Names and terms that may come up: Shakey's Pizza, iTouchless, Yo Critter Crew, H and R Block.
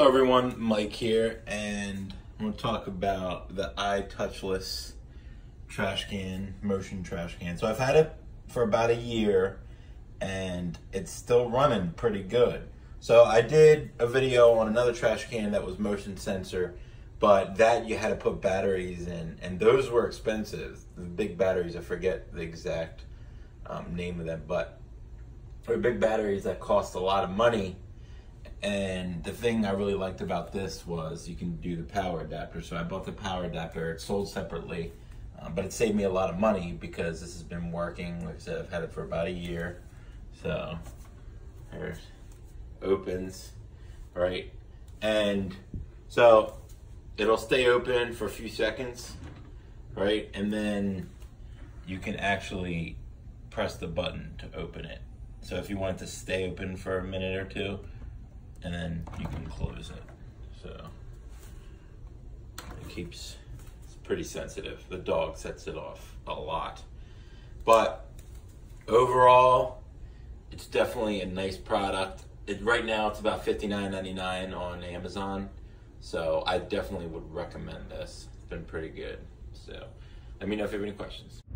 Hello everyone, Mike here, and I'm going to talk about the iTouchless trash can, motion trash can. So I've had it for about a year, and it's still running pretty good. So I did a video on another trash can that was motion sensor, but that you had to put batteries in, and those were expensive. The big batteries, I forget the exact name of them, but they're big batteries that cost a lot of money. And the thing I really liked about this was you can do the power adapter. So I bought the power adapter. It's sold separately, but it saved me a lot of money because this has been working. Like I said, I've had it for about a year. So here it opens, right? And so it'll stay open for a few seconds, right? And then you can actually press the button to open it. So if you want it to stay open for a minute or two, and then you can close it. So it keeps, it's pretty sensitive. The dog sets it off a lot. But overall, it's definitely a nice product. Right now it's about $59.99 on Amazon. So I definitely would recommend this. It's been pretty good. So let me know if you have any questions.